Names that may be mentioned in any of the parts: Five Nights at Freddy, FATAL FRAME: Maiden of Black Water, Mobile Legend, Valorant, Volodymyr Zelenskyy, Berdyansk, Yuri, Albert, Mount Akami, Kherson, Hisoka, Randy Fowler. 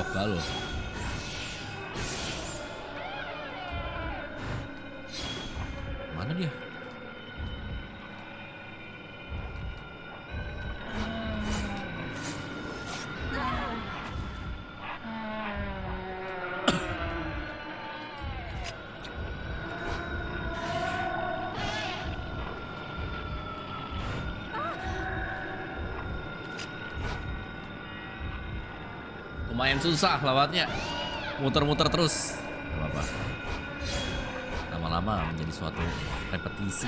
pegel loh. Mana dia? Lumayan susah lewatnya, muter-muter terus. Gak apa-apa, lama-lama menjadi suatu repetisi.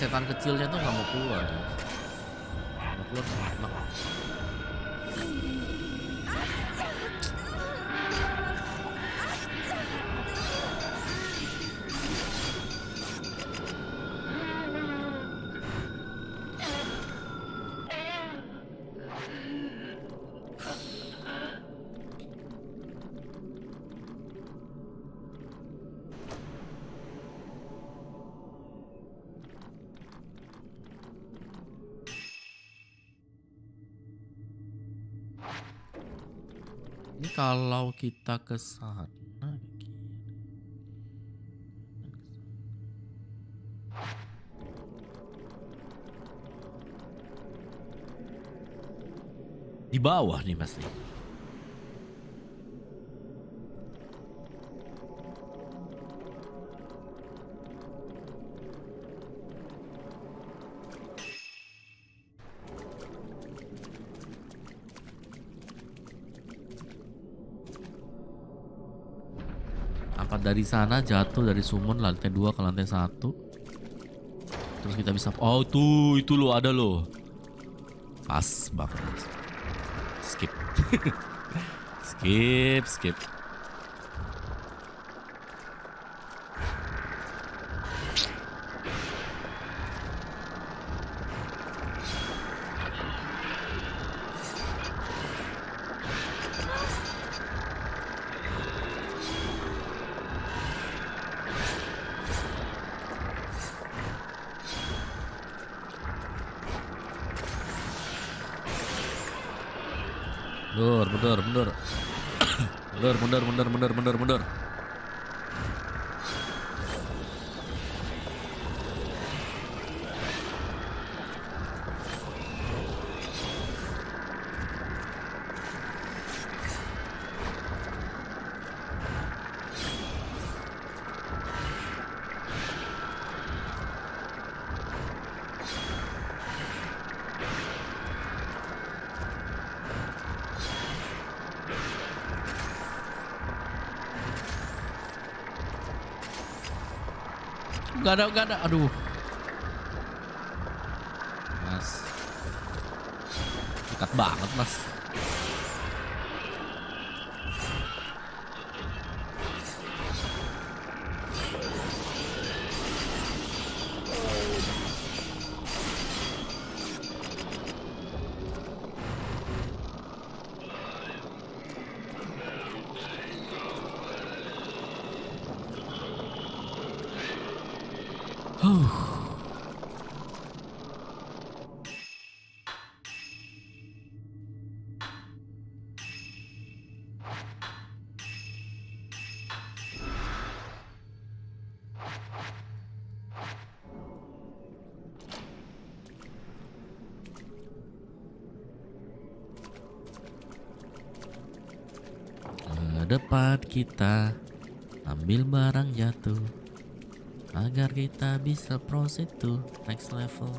Setan kecilnya tuh nggak mau keluar, nggak keluar. Kalau kita ke sana, di bawah nih pasti. Dari sana jatuh dari summon lantai 2 ke lantai 1. Terus kita bisa, oh tuh itu lo ada lo. Pas banget. Skip. skip. Mundur. Gak ada, aduh. Mas, dekat banget mas. Depan kita ambil barang jatuh agar kita bisa proceed to next level.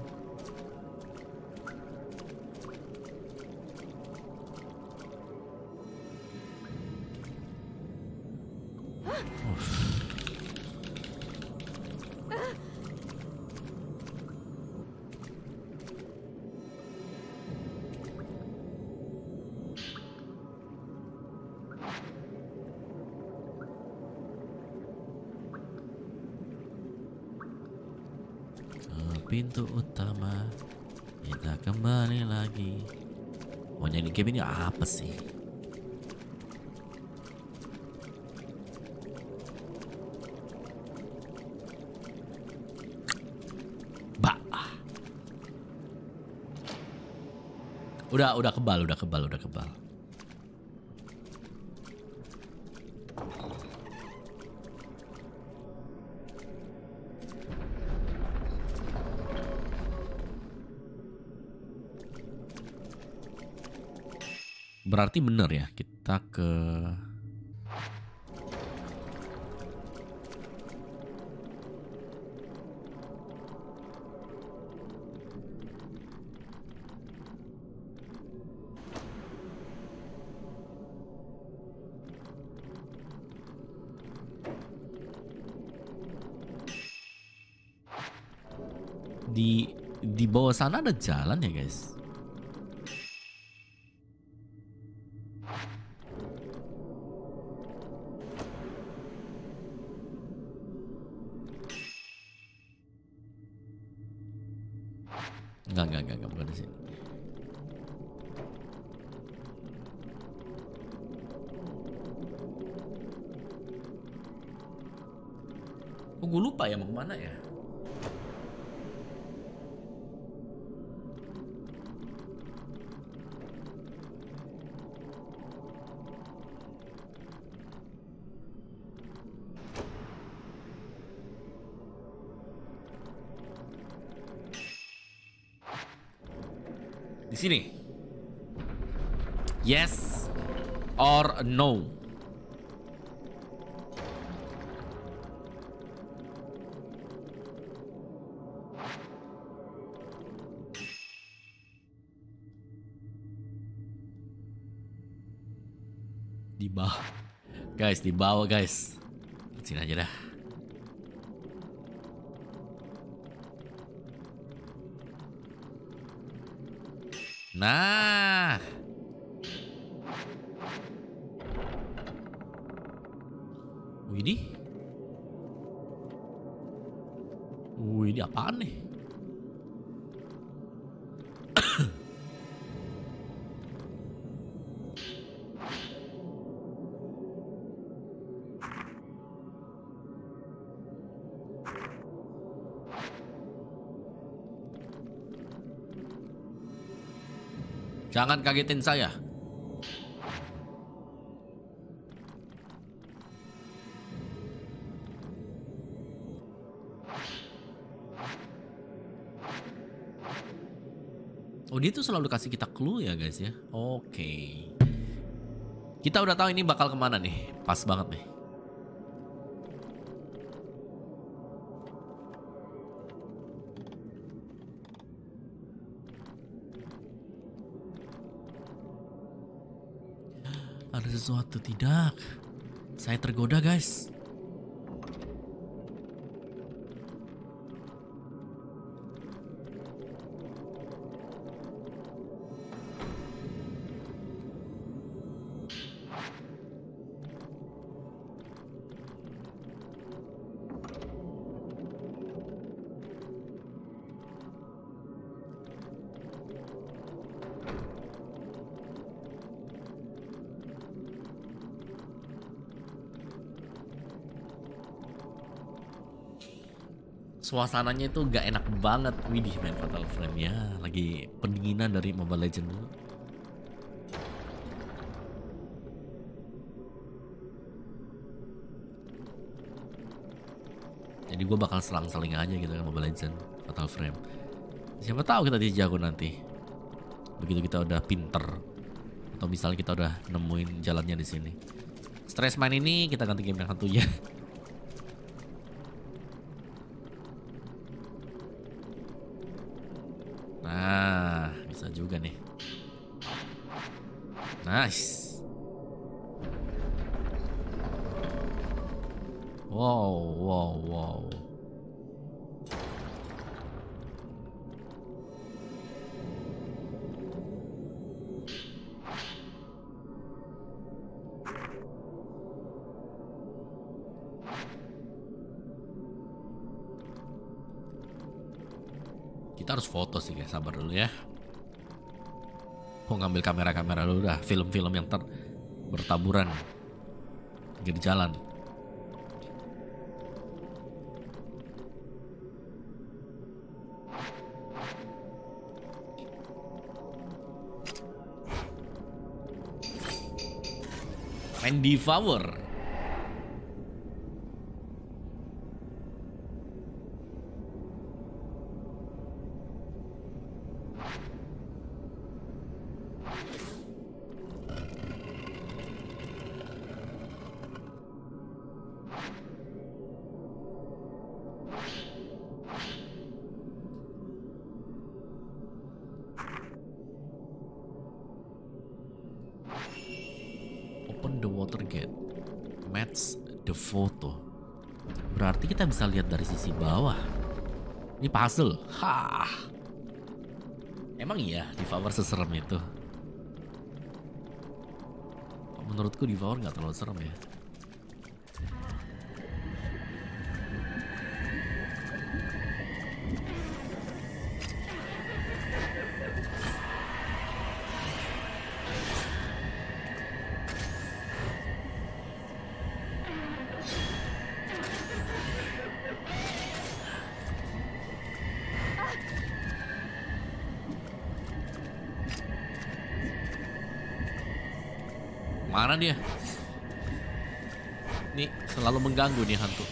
ke pintu utama. Kita kembali lagi. Maunya di game ini apa sih? Bah. Udah kebal. Berarti bener ya, kita ke di bawah sana ada jalan ya guys. Enggak, bukan di sini. Oh, gue lupa ya mau kemana ya. Sini, yes or no? Di bawah, guys, di bawah, guys. Sini aja dah. Nah, wih ini apaan nih? Jangan kagetin saya. Oh, dia tuh selalu kasih kita clue ya guys ya. Oke. Kita udah tahu ini bakal kemana nih. Pas banget nih. Sesuatu tidak, saya tergoda guys. Suasananya itu gak enak banget. Widih main Fatal Frame ya. Lagi pendinginan dari Mobile Legend dulu. Jadi gue bakal selang-seling aja gitu kan Mobile Legend, Fatal Frame. Siapa tahu kita jago nanti. Begitu kita udah pinter. Atau misalnya kita udah nemuin jalannya di sini. Stress main ini kita ganti game yang satunya. Nice. Wow. Kita harus foto sih guys, sabar dulu ya. Mau ngambil kamera-kamera dulu dah, film-film yang bertaburan di jalan. Randy Fowler. Bisa lihat dari sisi bawah. Ini puzzle. Hah. Emang iya Devour seserem itu? Menurutku Devour nggak terlalu serem ya. Mana dia? Nih, selalu mengganggu nih hantu.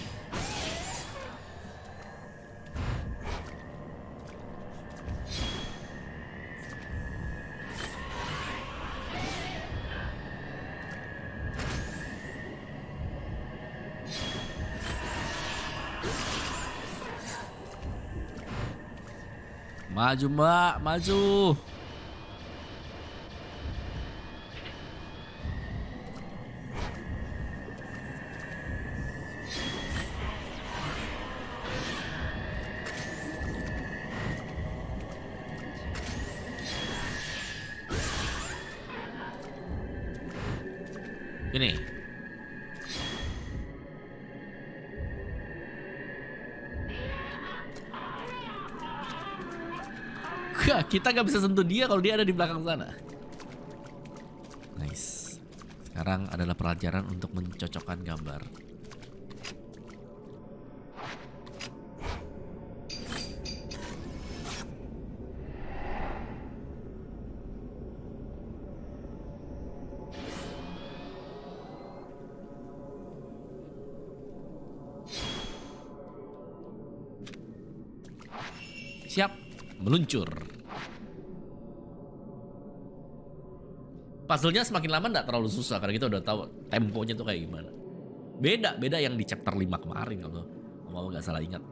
Maju, Mbak, maju. Kita nggak bisa sentuh dia kalau dia ada di belakang sana. Nice. Sekarang adalah pelajaran untuk mencocokkan gambar. Siap, meluncur. Puzzle-nya semakin lama nggak terlalu susah karena kita udah tahu temponya tuh kayak gimana. Beda yang di chapter 5 kemarin kalau mau nggak salah ingat.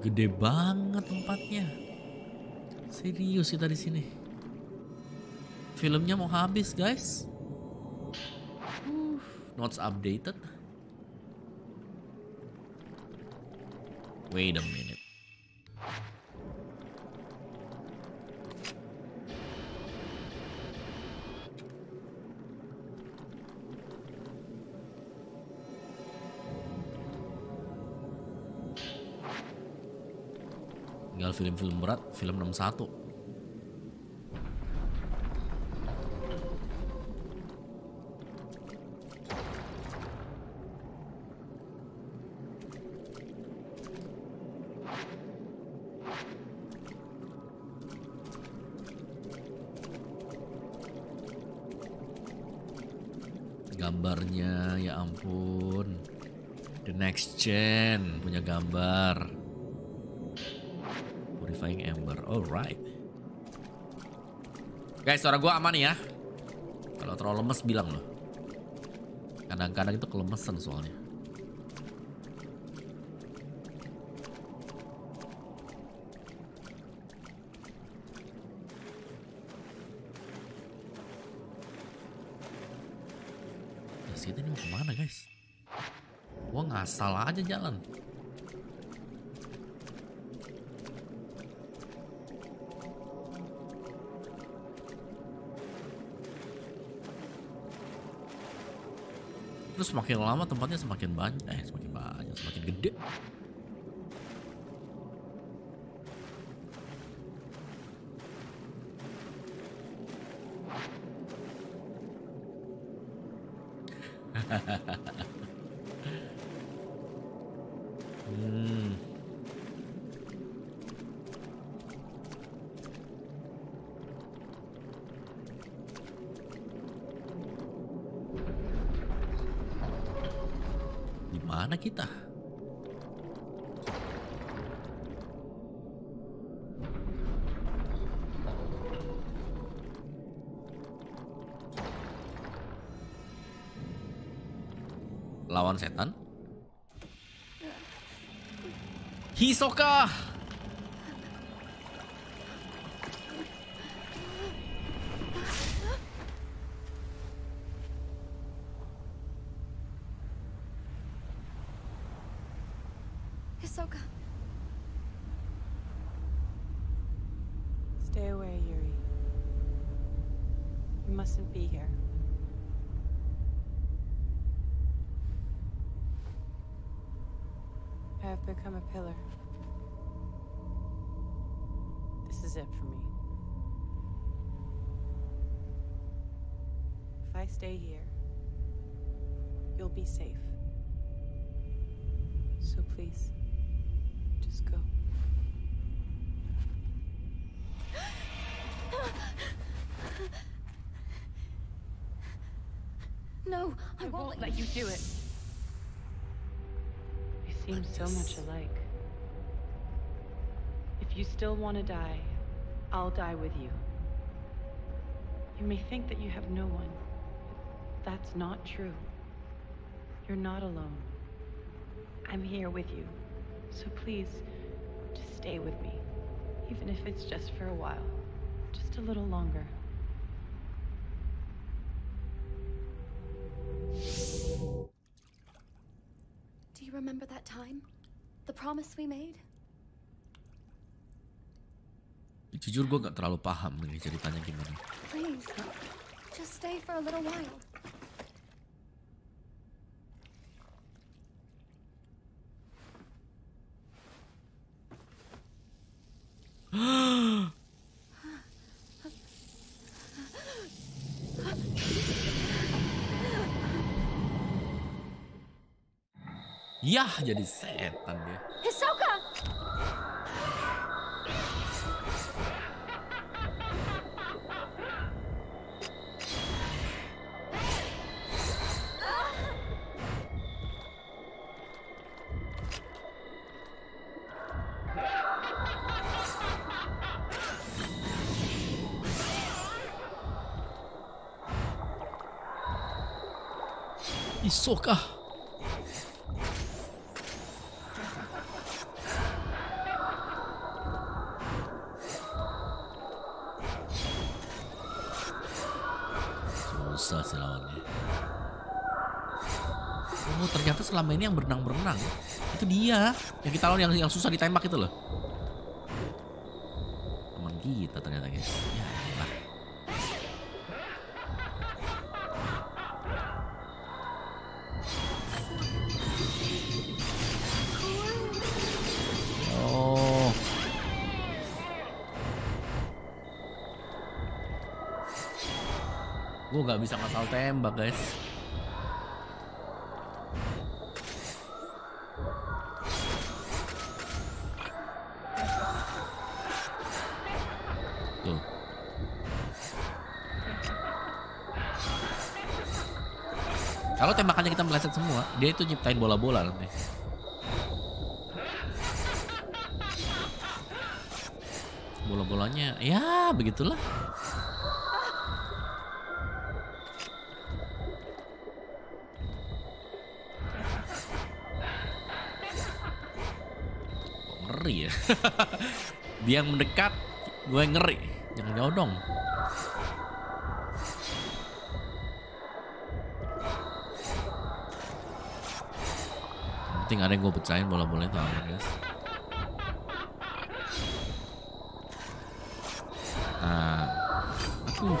Gede banget tempatnya. Serius kita di sini. Filmnya mau habis, guys. Notes updated. Wait a minute. Film-film berat, film 61. Gambarnya ya ampun. The Next Gen punya gambar. Ember, alright. Guys, suara gue aman ya. Kalau terlalu lemes bilang loh. Kadang-kadang itu kelemesan soalnya. Nah, ini mau kemana guys? Gue ngasal aja jalan. Terus semakin lama tempatnya semakin banyak, semakin gede. Dimana kita? Lawan setan. Hisoka. Hisoka. Stay away, Yuri. You mustn't be here. I've become a pillar. This is it for me. If I stay here, you'll be safe. So please, just go. No, I won't let you do it. Seem so much alike. If you still want to die, I'll die with you. You may think that you have no one, but that's not true. You're not alone. I'm here with you, so please, just stay with me, even if it's just for a while, just a little longer. Remember that time? The promise we made? Jujur gue gak terlalu paham nih ceritanya gimana. Please, just stay for a little while. Yah, jadi setan dia. Hisoka. Hisoka. Oh, ternyata selama ini yang berenang-berenang itu dia yang kita lawan, yang susah ditembak itu loh. Teman kita ternyata, guys. Ya, elah. Gue gak bisa ngasal tembak, guys. Tuh. Kalau tembakannya kita meleset semua, dia itu nyiptain bola-bola nanti. Bola-bolanya, ya begitulah. Ya. Dia yang mendekat, gue ngeri. Jangan jauh dong. Yang penting ada yang gue pecahin, bola-bola itu aman, guys. Nah, aku.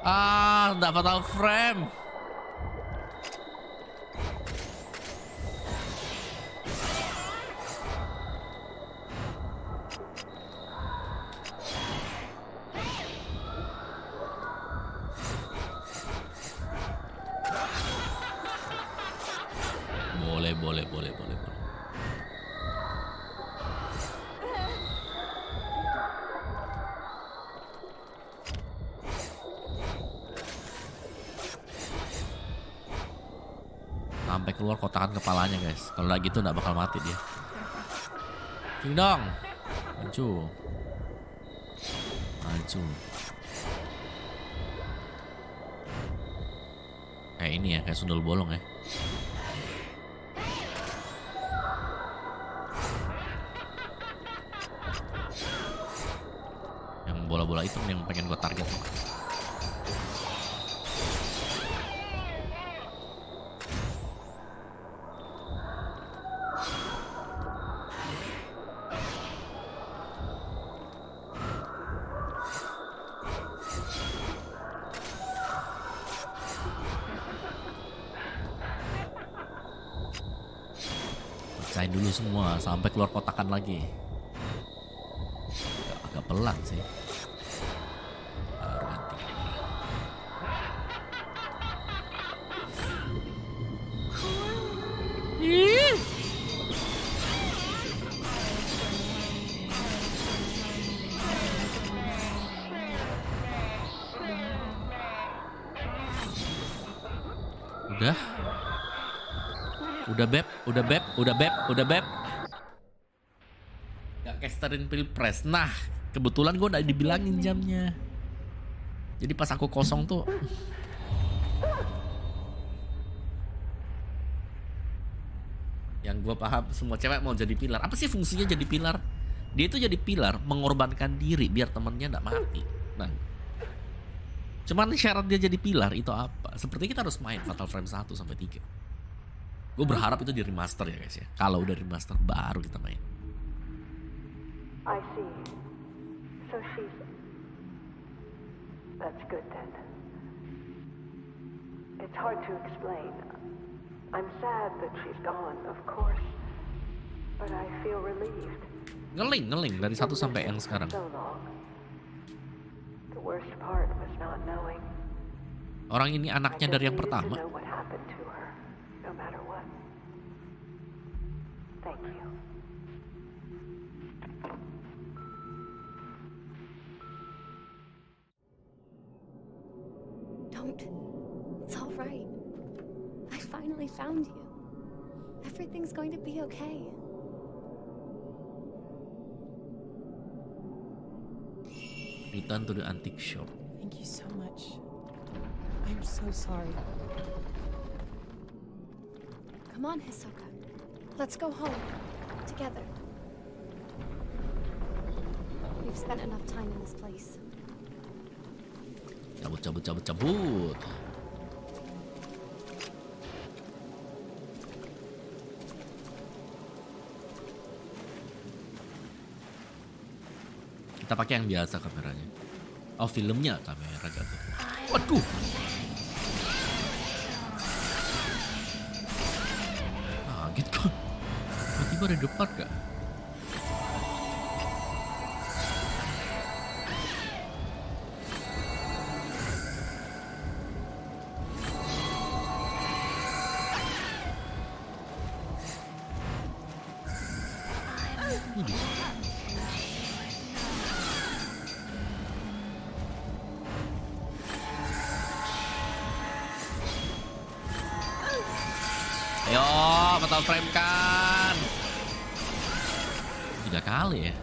Ah, nggak fatal frame. Boleh. Sampai keluar kotakan kepalanya, guys. Kalau lagi tuh nggak bakal mati dia. Dong, maju. Kayak ini ya, kayak sundel bolong ya. Bola-bola hitam yang pengen gue target. Pecahin dulu semua sampai keluar kotakan lagi. Agak pelan sih. Udah beb. Gak casterin pilpres. Nah, kebetulan gue udah dibilangin jamnya. Jadi pas aku kosong tuh. Yang gue paham semua cewek mau jadi pilar. Apa sih fungsinya jadi pilar? Dia itu jadi pilar mengorbankan diri biar temennya gak mati. Nah, cuman syarat dia jadi pilar itu apa? Seperti kita harus main Fatal Frame 1 sampai 3. Gue berharap itu di remaster ya guys ya. Kalau udah remaster baru kita main. I see. So she's... That's good then. It's hard to explain. I'm sad that she's gone, of course. But I feel relieved. Ngeling dari satu sampai yang sekarang. The worst part was not knowing. Orang ini anaknya dari yang pertama. No matter what. Thank you. Don't. It's all right. I finally found you. Everything's going to be okay. Return to the antique shop. Thank you so much. I'm so sorry. Come on, Hisoka. Let's go home. Together. We've spent enough time in this place. Cabut. Kita pakai yang biasa kameranya. Oh, filmnya kamera jatuh. Waduh. Tiba-tiba ada depan gak? Ayo, fatal frame kan. 3 kali ya.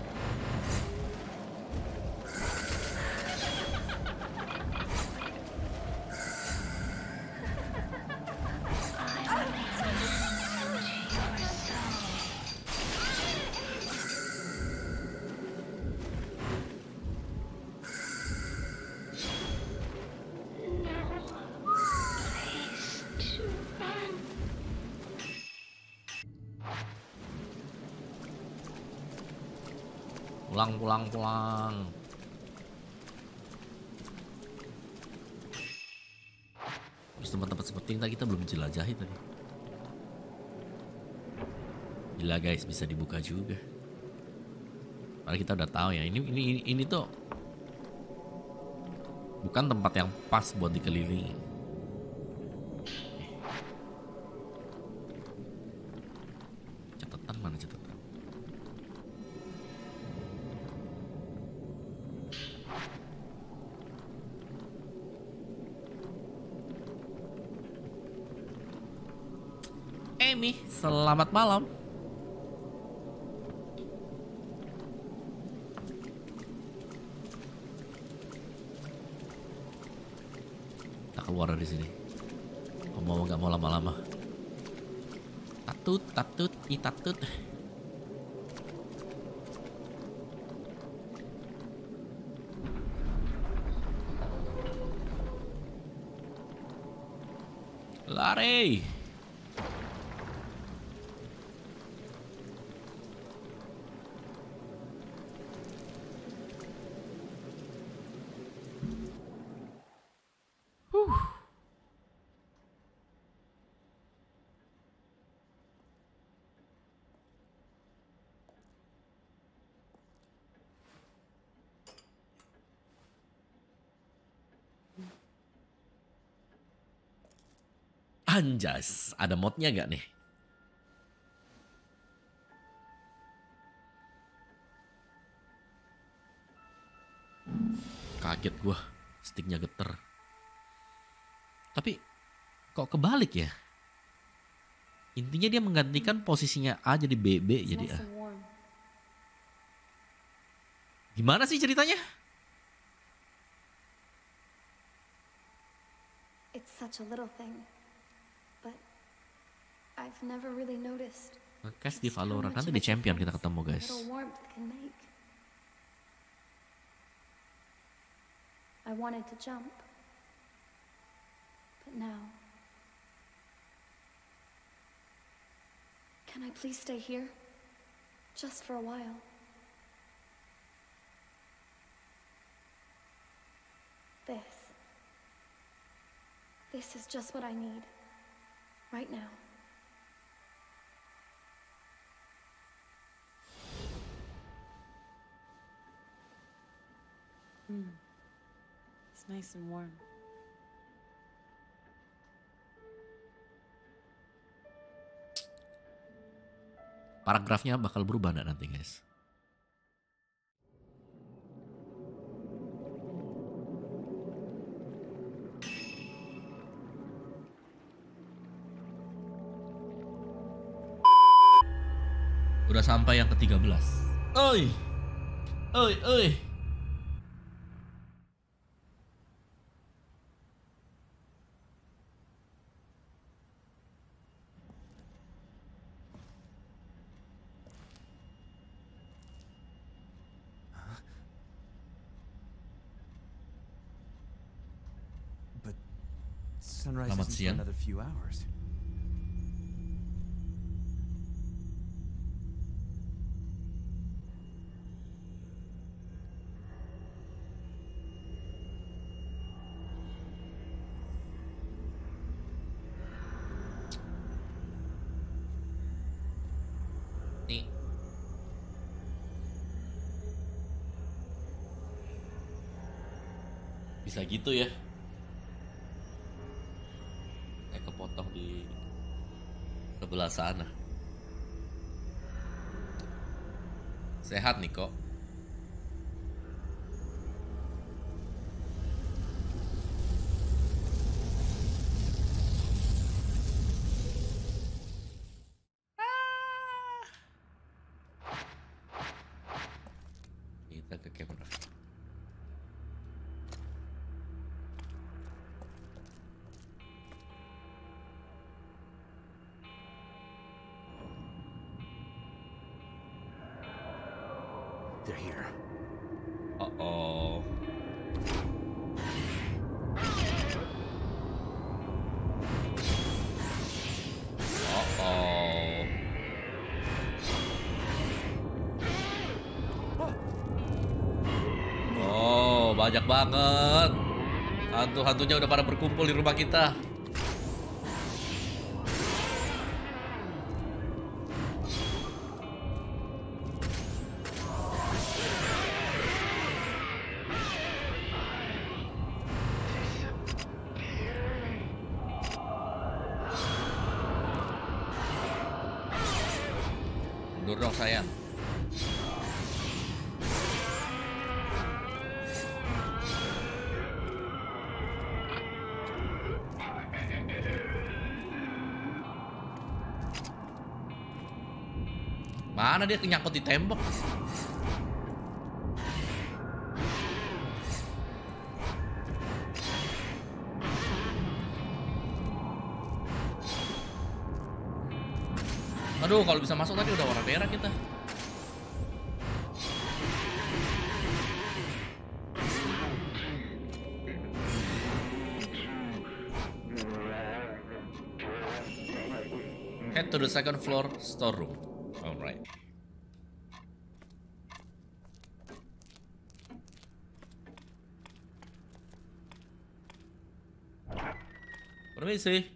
Pulang. Terus tempat-tempat seperti ini kita belum jelajahi tadi. Gila guys, bisa dibuka juga. Padahal kita udah tahu ya, ini tuh bukan tempat yang pas buat dikelilingi. Selamat malam. Kita keluar dari sini. Mau nggak mau lama-lama. Tatut. Lari. Anjas, ada modnya gak nih? Kaget gua, sticknya geter. Tapi kok kebalik ya? Intinya dia menggantikan posisinya A jadi B, B jadi A. Gimana sih ceritanya? It's such a little thing. I've never really noticed. Ngekas di Valorant, nanti di Champion kita ketemu guys. I wanted to jump, but now. Can I please stay here, just for a while? This is just what I need, right now. It's nice and warm. Paragrafnya bakal berubah nggak nanti guys? Udah sampai yang ke-13. Oi. Selamat siang. Bisa gitu ya? Kepotong di sebelah sana. Sehat nih kok. Banyak banget hantu-hantunya udah pada berkumpul di rumah kita. Sungguh dong sayang. Mana dia nyangkut di tembok? Aduh, kalau bisa masuk tadi udah warna merah kita. Head to the second floor storeroom. Alright. Permisi.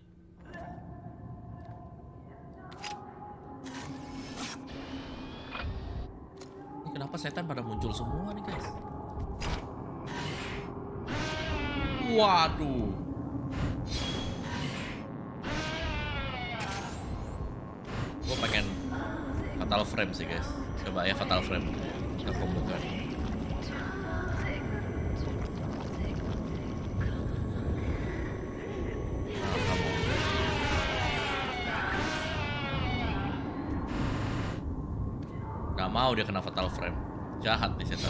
Kenapa setan pada muncul semua nih guys? Waduh. Gue pengen Fatal Frame sih guys. Coba ya Fatal Frame kita kombokan. Mau dia kena Fatal Frame. Jahat nih setan.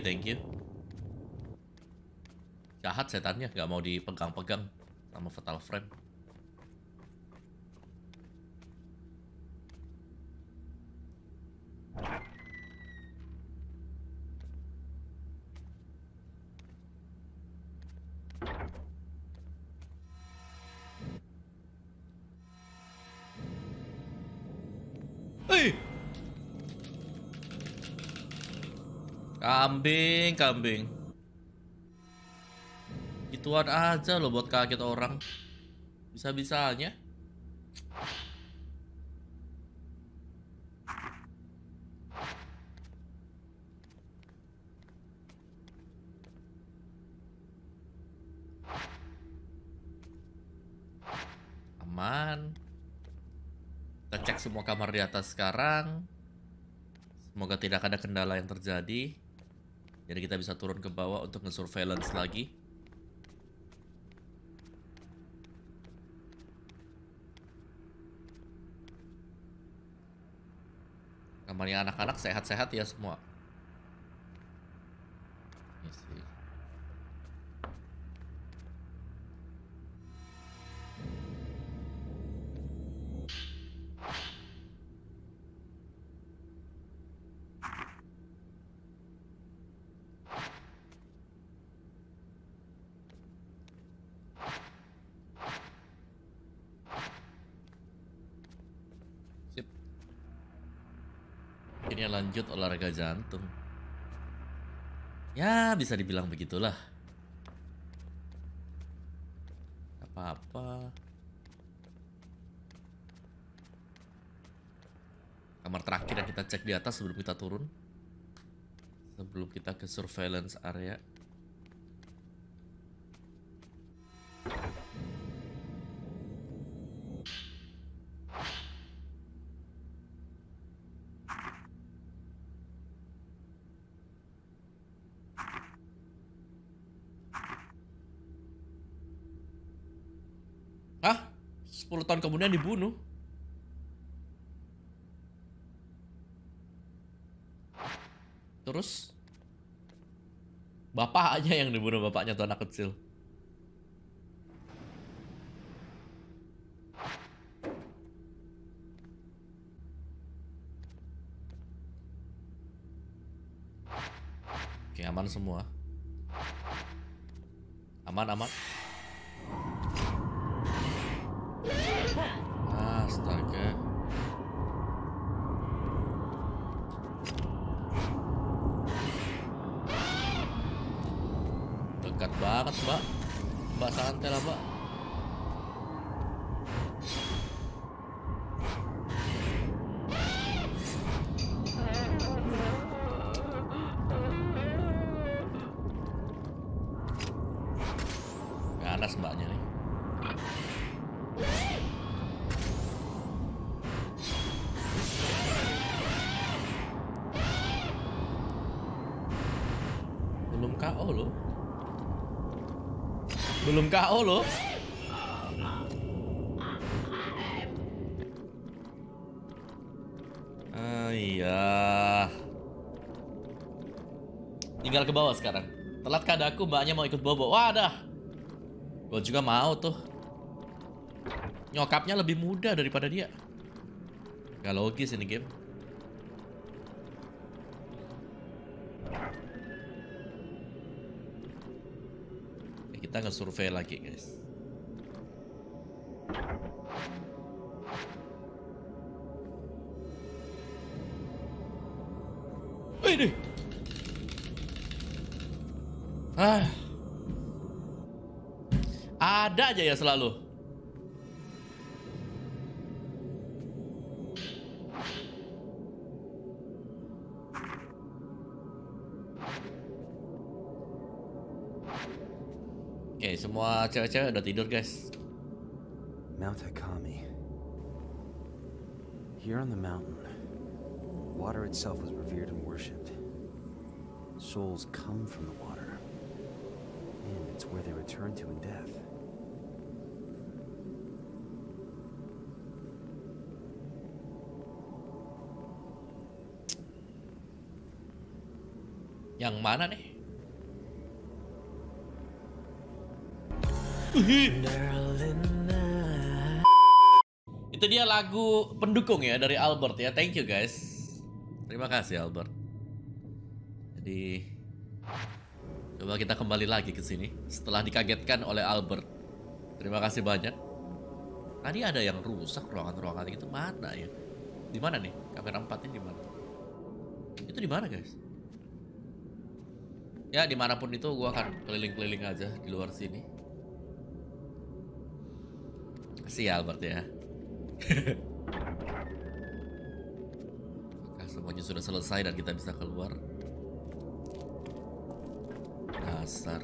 Thank you. Jahat setannya, nggak mau dipegang-pegang sama Fatal Frame. Kambing. Gituan aja loh buat kaget orang. Bisa-bisanya. Aman. Kita cek semua kamar di atas sekarang. Semoga tidak ada kendala yang terjadi. Jadi kita bisa turun ke bawah untuk nge-surveillance lagi. Kamarnya anak-anak sehat-sehat ya semua. Lanjut olahraga jantung. Ya bisa dibilang begitulah. Apa-apa. Kamar terakhir yang kita cek di atas sebelum kita turun. Sebelum kita ke surveillance area. Hah? 10 tahun kemudian dibunuh? Terus? Bapak aja yang dibunuh, bapaknya tuh anak kecil. Oke, aman semua. Aman. Astaga. Dekat banget, Mbak. Santai lah, Mbak. keras mbaknya nih. Belum KO loh. Belum KO loh. Iya. Tinggal ke bawah sekarang. Telat kadaku, mbaknya mau ikut bobo. Wadah. Gue juga mau tuh. Nyokapnya lebih muda daripada dia. Gak logis ini game. Kita nge-survey lagi guys. Ini. Ah. Ada aja ya selalu. Oke, semua cewek-cewek udah tidur, guys. Mount Akami. Here on the mountain, water itself was revered and worshipped. Souls come from the water, and it's where they return to in death. Yang mana nih? Itu dia lagu pendukung ya dari Albert ya. Thank you guys. Terima kasih Albert. Jadi coba kita kembali lagi ke sini setelah dikagetkan oleh Albert. Terima kasih banyak. Tadi ada yang rusak ruangan-ruangan itu mana ya? Di mana nih? Kamera 4 ini di mana? Itu di mana guys? Ya dimanapun itu gua akan keliling-keliling aja di luar sini. Kasih ya Albert ya. Nah, semuanya sudah selesai dan kita bisa keluar. Dasar.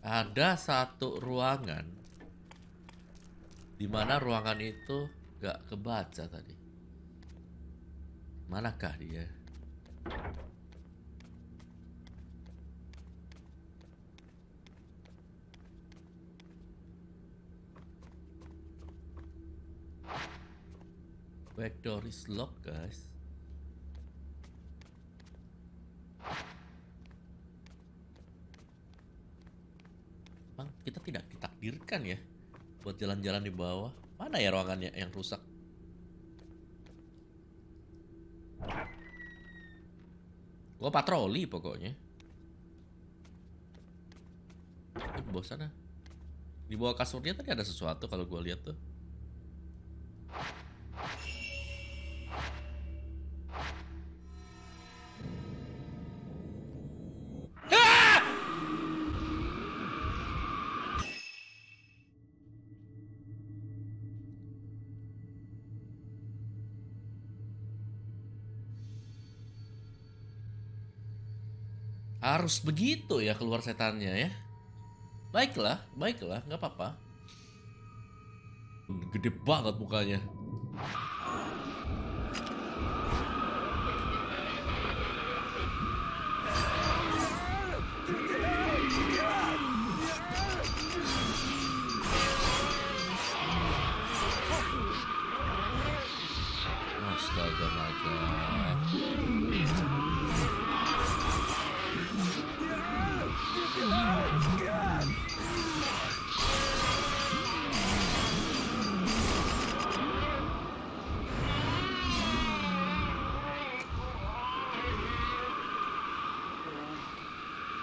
Ada satu ruangan di mana ruangan itu gak kebaca tadi. Manakah dia? Back door is locked, guys. Emang kita tidak ditakdirkan ya buat jalan-jalan di bawah. Mana ya ruangannya yang rusak? Gua patroli pokoknya. Bosan ah. Di bawah kasurnya tadi ada sesuatu kalau gua lihat tuh. Harus begitu ya keluar setannya ya. Baiklah, baiklah, nggak apa-apa. Gede banget mukanya.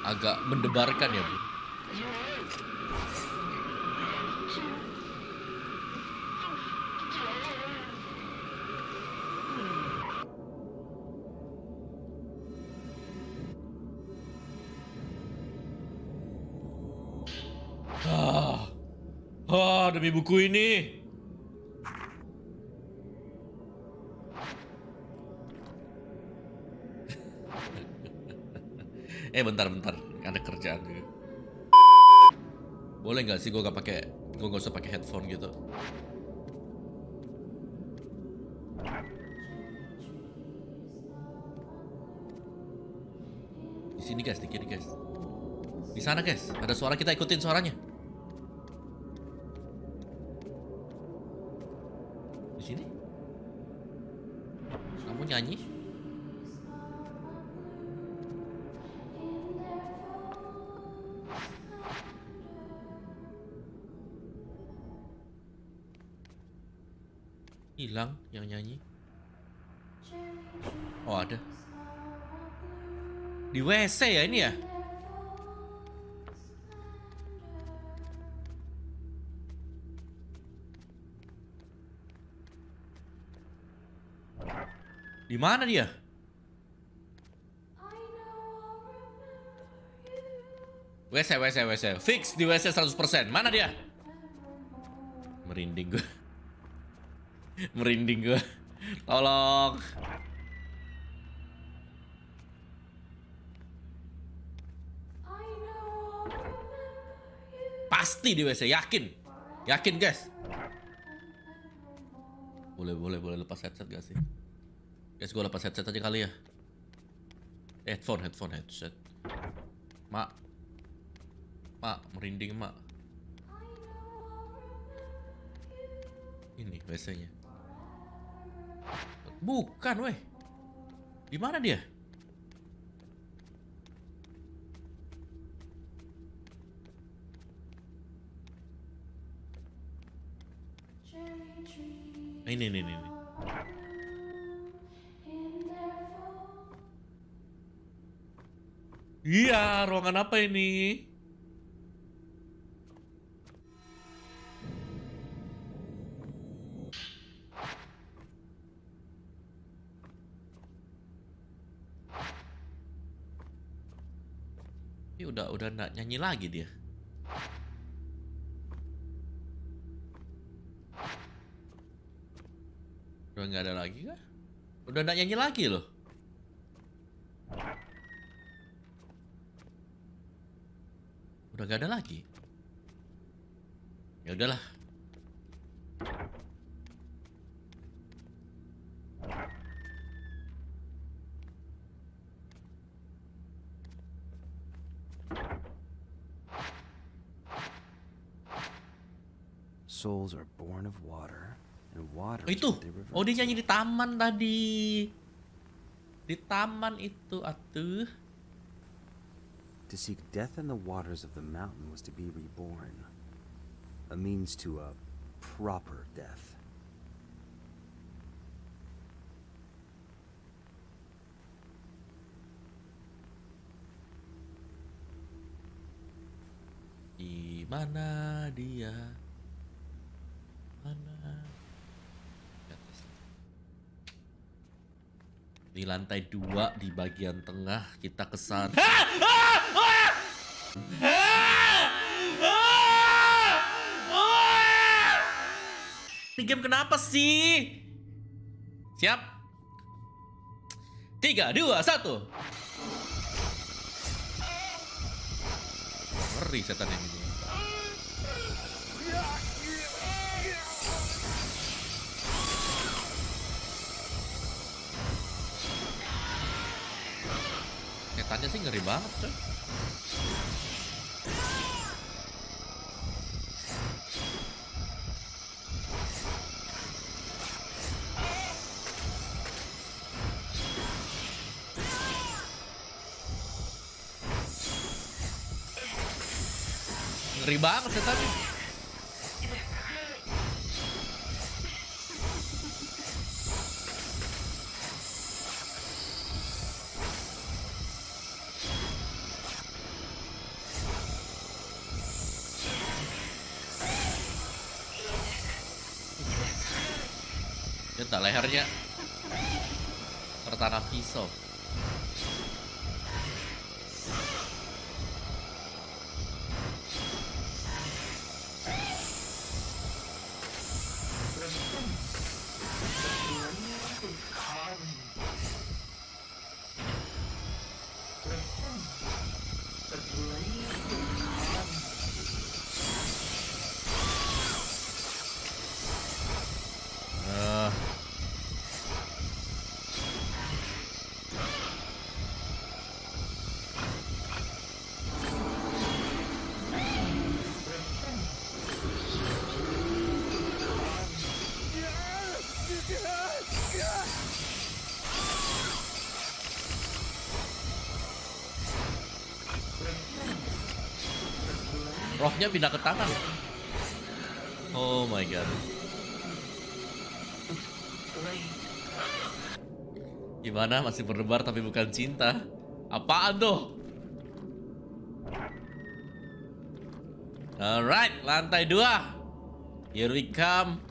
Agak mendebarkan ya Bu. Demi buku ini. bentar, ada kerjaan gitu. Boleh nggak sih gue nggak usah pakai headphone gitu? Di sini guys, di kiri guys. Di sana guys, ada suara, kita ikutin suaranya. Di sini? Kamu nyanyi? Hilang yang nyanyi. Oh, ada. Di WC ya ini ya? Di mana dia? WC. Fix di WC 100%. Mana dia? Merinding gue. Tolong. Pasti di WC, yakin. Yakin, guys. Boleh lepas headset gak sih? Guys, gue lepas headset aja kali ya. Headset. Mak, merinding, Mak. Ini WC-nya. Bukan, weh. Di mana dia? Ini. Iya, ruangan apa ini? Ini udah nggak nyanyi lagi dia. Udah nggak ada lagi kah? Udah nggak nyanyi lagi loh. Udah gak ada lagi. Ya udahlah. Souls are born of water and water. Oh, itu. Oh, dia nyanyi di taman tadi. Di taman itu atuh. To seek death in the waters of the mountain was to be reborn. A means to a proper death. Di mana dia? Mana? Di lantai 2 di bagian tengah kita kesan. Ini game kenapa sih? Siap? 3, 2, 1. Ngeri setan yang ini. Setannya sih ngeri banget, coy. Ngeri banget setannya. Entah lehernya tertanam pisau. Rohnya pindah ke tangan. Oh my god. Gimana masih berdebar tapi bukan cinta? Apaan tuh? Alright, lantai 2. Here we come.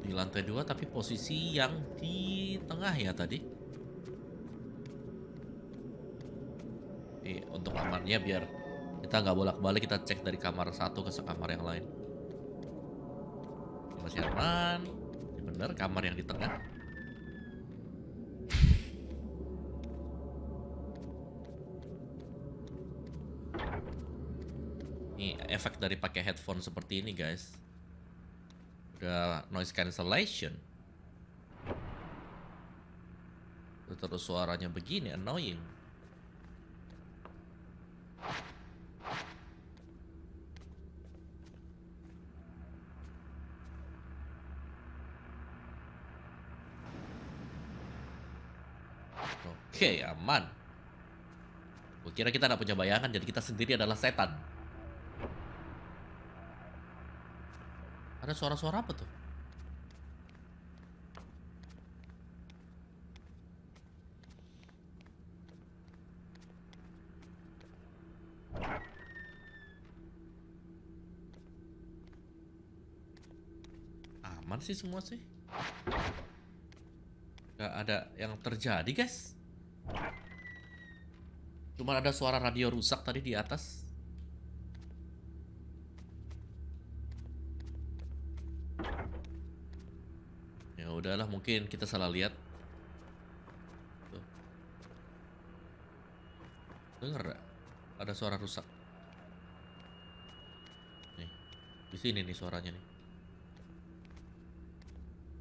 Di lantai 2 tapi posisi yang di tengah ya tadi. Untuk kamarnya biar kita nggak bolak-balik, kita cek dari kamar satu ke kamar yang lain. Ini masih aman, ini bener kamar yang di tengah. Ini efek dari pakai headphone seperti ini guys. Udah noise cancellation. Terus suaranya begini, annoying. Oke, aman. Gue kira kita gak punya bayangan, jadi kita sendiri adalah setan. Ada suara-suara apa tuh? Aman sih semua sih. Gak ada yang terjadi guys. Cuman ada suara radio rusak tadi di atas. Ya udahlah, mungkin kita salah lihat. Tuh. Dengar gak? Ada suara rusak. Nih, di sini nih suaranya nih.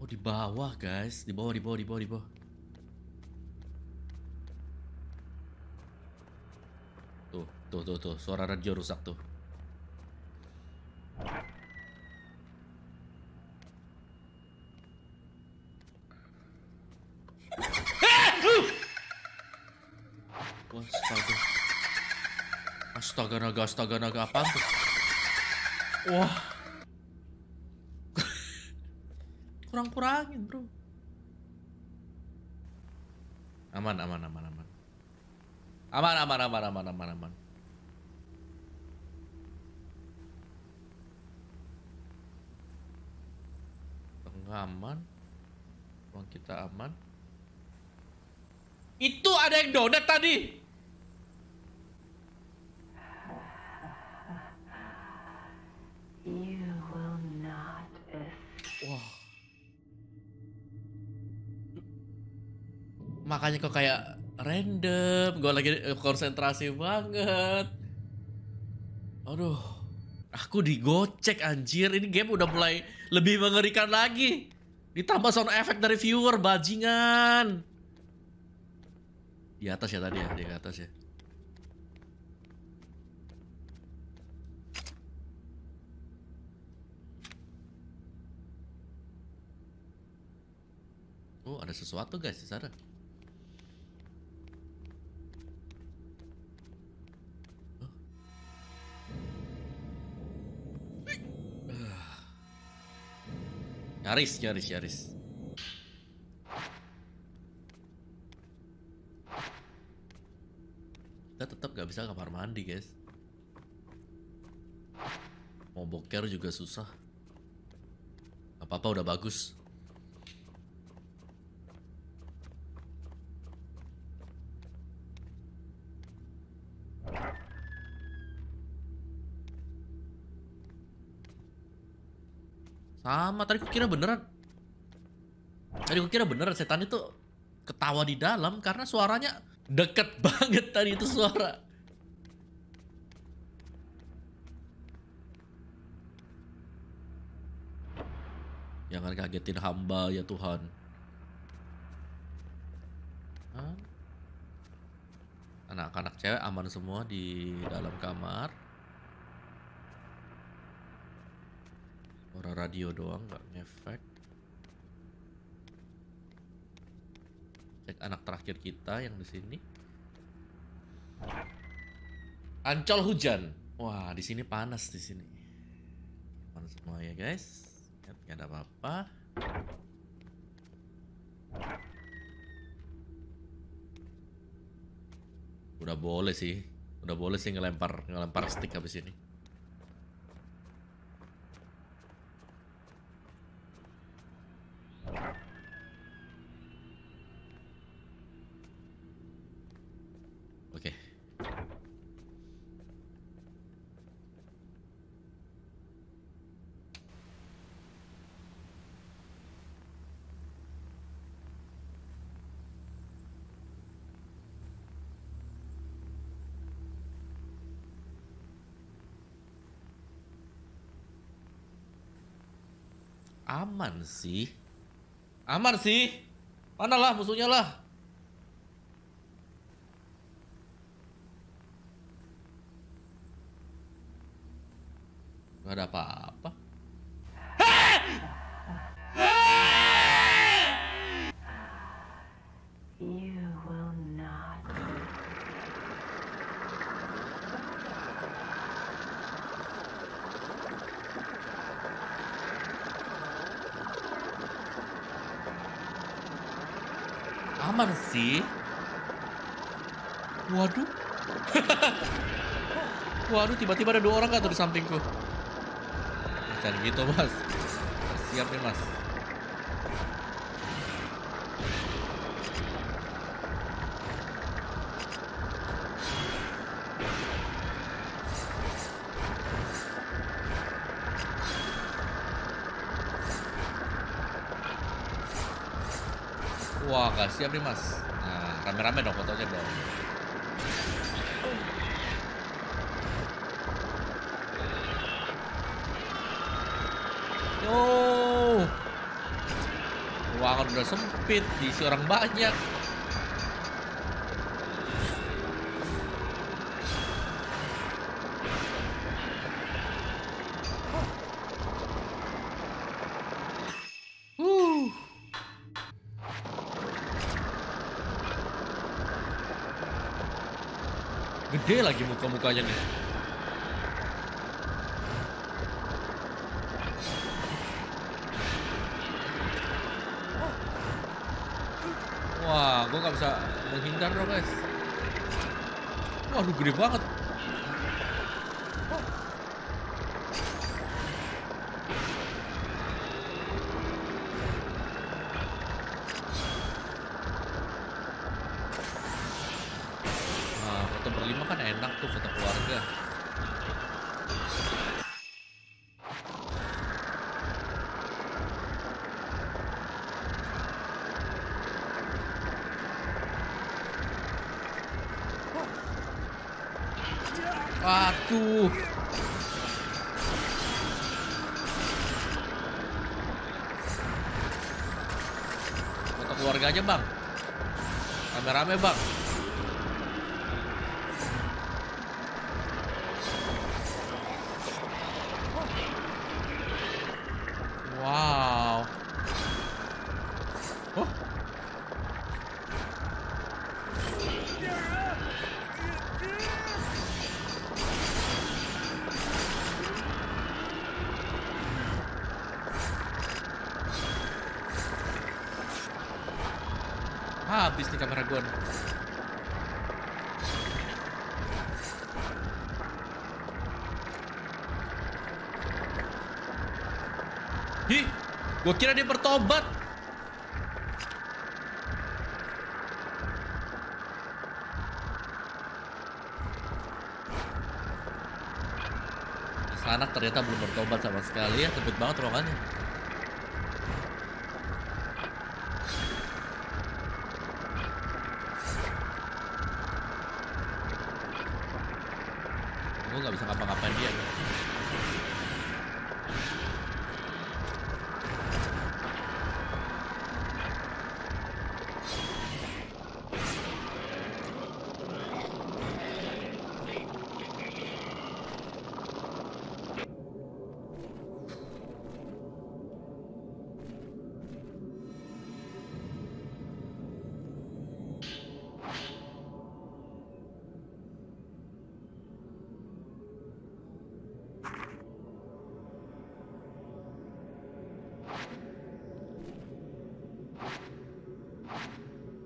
Oh, di bawah guys, di bawah. Tuh, suara radio rusak tuh. Wah, astaga naga, apaan tuh? Wah. Kurang-kurangin bro. Aman. Aman, uang kita aman. Itu ada yang donat tadi. You will not escape. Wah. Makanya kok kayak random. Gue lagi konsentrasi banget. Aduh. Aku digocek anjir, ini game udah mulai lebih mengerikan lagi. Ditambah sound effect dari viewer, bajingan. Di atas ya tadi ya, di atas ya. Oh, ada sesuatu guys di sana. Nyaris. Kita tetap gak bisa kamar mandi guys. Mau boker juga susah. Gak apa-apa, udah bagus. Sama, tadi aku kira beneran setan itu ketawa di dalam karena suaranya deket banget tadi itu suara. Jangan kagetin hamba ya Tuhan. Anak-anak cewek aman semua di dalam kamar. Orang radio doang nggak ngefek. Cek anak terakhir kita yang di sini. Ancol hujan. Wah, di sini panas di sini. Aman semua ya guys. Gak ada apa-apa. Udah boleh sih. Udah boleh sih ngelempar stick habis ini. Oke. Aman sih. Aman sih. Manalah musuhnya lah. Gak ada apa-apa. Aman sih. Waduh. Waduh, tiba-tiba ada dua orang kan tuh di sampingku. Jangan gitu mas. Siap nih mas. Wah, gak siap nih mas. Nah, rame-rame dong fotonya dong. Yo, ruangan udah sempit, diisi orang banyak. Gede lagi muka-mukanya nih. Wah, gue gak bisa menghindar dong guys. Waduh, gede banget. Waduh. Foto keluarganya bang. Rame-rame bang. Wow. Oh. Habis nih kamera gue. Hih, gue kira dia bertobat. Anak ternyata belum bertobat sama sekali ya, sempit banget ruangannya. Gue nggak bisa ngapa-ngapain dia.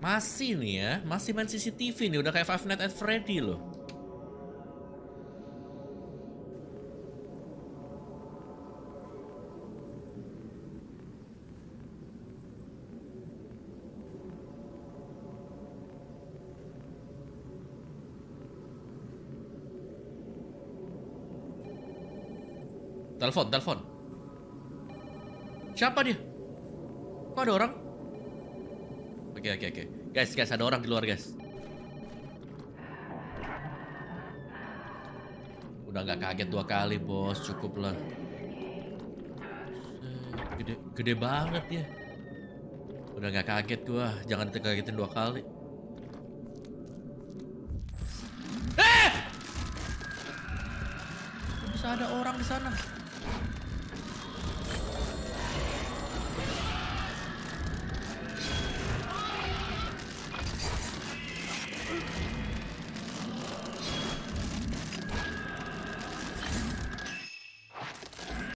Masih nih ya, masih main CCTV nih, udah kayak Five Nights at Freddy loh. Telepon, telepon. Siapa dia? Kok ada orang? Oke. Guys, ada orang di luar, guys. Udah nggak kaget dua kali, bos. Cukup lah. Gede banget ya. Udah nggak kaget gua. Jangan kagetin dua kali. Bisa ada orang di sana.